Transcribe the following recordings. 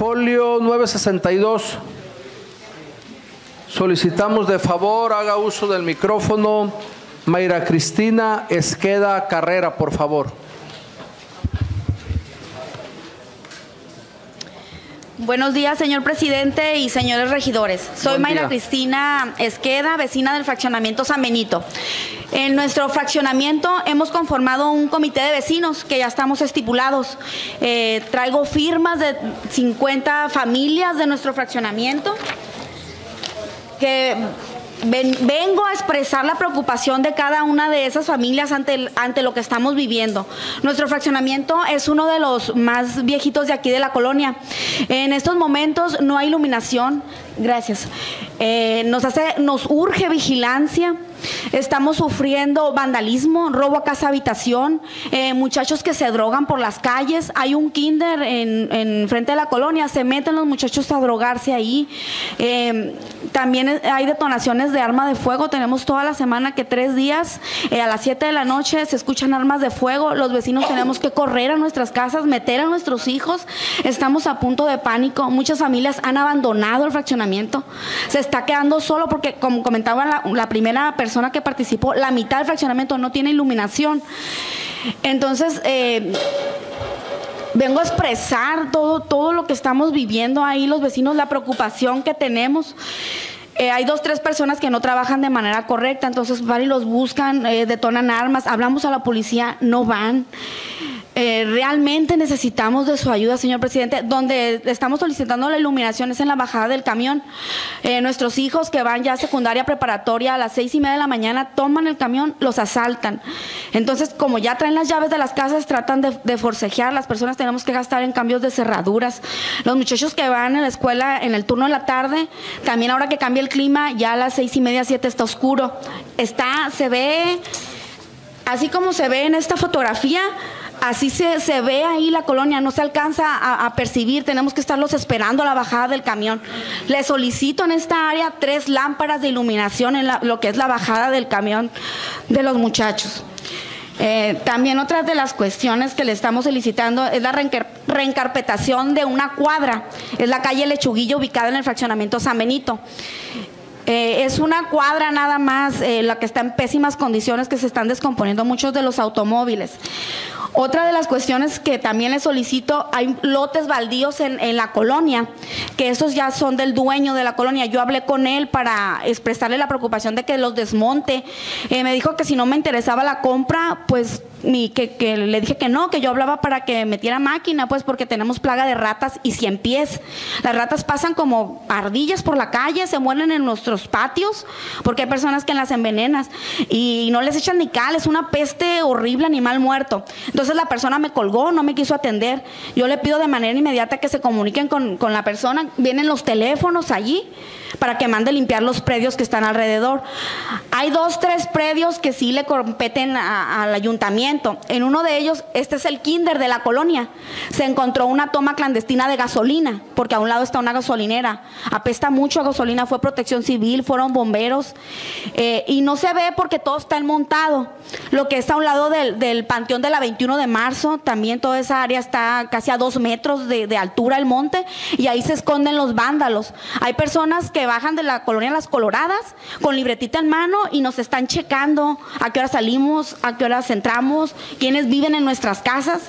folio 962. Solicitamos de favor, haga uso del micrófono, Mayra Cristina Esqueda Carrera, por favor. Buenos días, señor presidente y señores regidores. Soy Mayra Cristina Esqueda, vecina del fraccionamiento San Benito. En nuestro fraccionamiento hemos conformado un comité de vecinos que ya estamos estipulados. Traigo firmas de 50 familias de nuestro fraccionamiento que vengo a expresar la preocupación de cada una de esas familias ante lo que estamos viviendo. Nuestro fraccionamiento es uno de los más viejitos de aquí de la colonia. En estos momentos no hay iluminación. Gracias. Nos urge vigilancia. Estamos sufriendo vandalismo, robo a casa habitación, muchachos que se drogan por las calles. Hay un kinder en frente de la colonia, se meten los muchachos a drogarse ahí. También hay detonaciones de arma de fuego. Tenemos toda la semana que 3 días, a las 7 de la noche se escuchan armas de fuego. Los vecinos tenemos que correr a nuestras casas, meter a nuestros hijos. Estamos a punto de pánico. Muchas familias han abandonado el fraccionamiento. Se está quedando solo porque, como comentaba la primera persona que participó, la mitad del fraccionamiento no tiene iluminación. Entonces, vengo a expresar todo lo que estamos viviendo ahí los vecinos, la preocupación que tenemos. Hay 2 o 3 personas que no trabajan de manera correcta, entonces van y los buscan, detonan armas, hablamos a la policía, no van. Realmente necesitamos de su ayuda, señor presidente. Donde estamos solicitando la iluminación es en la bajada del camión. Nuestros hijos que van ya a secundaria, preparatoria, a las 6:30 de la mañana toman el camión, los asaltan. Entonces, como ya traen las llaves de las casas, tratan de forcejear. Las personas tenemos que gastar en cambios de cerraduras. Los muchachos que van a la escuela en el turno de la tarde, también ahora que cambia el clima, ya a las 6:30, 7 está oscuro. Se ve, así como se ve en esta fotografía, así se ve ahí la colonia, no se alcanza a percibir, tenemos que estarlos esperando a la bajada del camión. Les solicito en esta área 3 lámparas de iluminación en lo que es la bajada del camión de los muchachos. También otra de las cuestiones que le estamos solicitando es la reencarpetación de una cuadra. Es la calle Lechuguilla, ubicada en el fraccionamiento San Benito. Es una cuadra nada más, la que está en pésimas condiciones, que se están descomponiendo muchos de los automóviles. Otra de las cuestiones que también les solicito, hay lotes baldíos en la colonia, que esos ya son del dueño de la colonia. Yo hablé con él para expresarle la preocupación de que los desmonte. Me dijo que si no me interesaba la compra, pues que le dije que no, que yo hablaba para que metiera máquina, pues porque tenemos plaga de ratas y 100 pies. Las ratas pasan como ardillas por la calle, se mueren en nuestros patios, porque hay personas que las envenenan y no les echan ni cal, es una peste horrible, animal muerto. Entonces la persona me colgó, no me quiso atender. Yo le pido de manera inmediata que se comuniquen con la persona. Vienen los teléfonos allí para que mande limpiar los predios que están alrededor. Hay 2 o 3 predios que sí le competen al ayuntamiento. En uno de ellos, este es el kinder de la colonia, se encontró una toma clandestina de gasolina, porque a un lado está una gasolinera, apesta mucho a gasolina. Fue protección civil, fueron bomberos, y no se ve porque todo está enmontado. Lo que está a un lado del panteón de la 21 de marzo, también toda esa área está casi a 2 metros de altura el monte, y ahí se esconden los vándalos. Hay personas que bajan de la colonia Las Coloradas con libretita en mano y nos están checando a qué hora salimos, a qué horas entramos, quiénes viven en nuestras casas.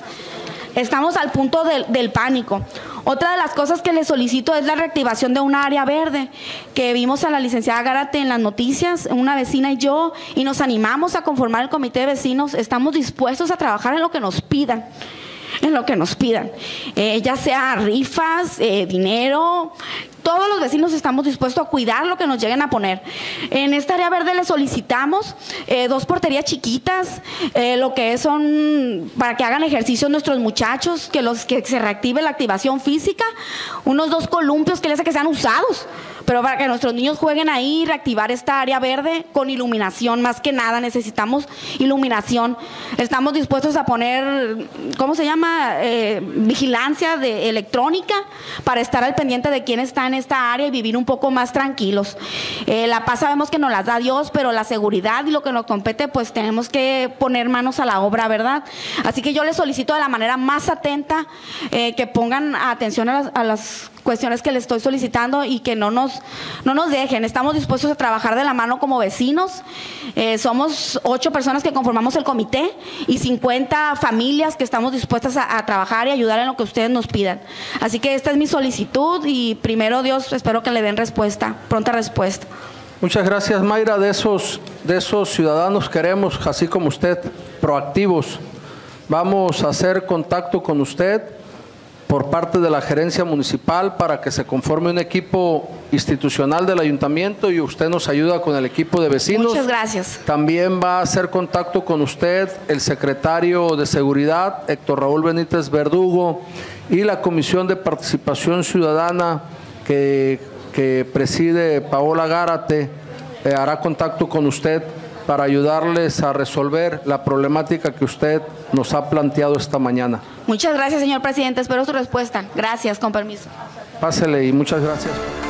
Estamos al punto del pánico. Otra de las cosas que le solicito es la reactivación de una área verde, que vimos a la licenciada Garate en las noticias, una vecina y yo, y nos animamos a conformar el comité de vecinos. Estamos dispuestos a trabajar en lo que nos pidan. Ya sea rifas, dinero, todos los vecinos estamos dispuestos a cuidar lo que nos lleguen a poner. En esta área verde le solicitamos 2 porterías chiquitas, lo que son para que hagan ejercicio nuestros muchachos, que se reactive la activación física, unos 2 columpios que les hace que sean usados, Pero para que nuestros niños jueguen ahí, reactivar esta área verde con iluminación, más que nada necesitamos iluminación. Estamos dispuestos a poner, ¿cómo se llama? Vigilancia electrónica para estar al pendiente de quién está en esta área y vivir un poco más tranquilos. La paz sabemos que nos la da Dios, pero la seguridad y lo que nos compete, pues tenemos que poner manos a la obra, ¿verdad? Así que yo les solicito de la manera más atenta que pongan atención a las cuestiones que les estoy solicitando y que no nos dejen. Estamos dispuestos a trabajar de la mano como vecinos. Somos 8 personas que conformamos el comité y 50 familias que estamos dispuestas a trabajar y ayudar en lo que ustedes nos pidan. Así que esta es mi solicitud y primero Dios, espero que le den respuesta, pronta respuesta. Muchas gracias, Mayra. De esos ciudadanos queremos, así como usted, proactivos. Vamos a hacer contacto con usted por parte de la gerencia municipal para que se conforme un equipo institucional del ayuntamiento y usted nos ayuda con el equipo de vecinos. Muchas gracias. También va a hacer contacto con usted el secretario de Seguridad, Héctor Raúl Benítez Verdugo, y la Comisión de Participación Ciudadana que preside Paola Gárate, hará contacto con usted para ayudarles a resolver la problemática que usted nos ha planteado esta mañana. Muchas gracias, señor presidente. Espero su respuesta. Gracias, con permiso. Pásele y muchas gracias.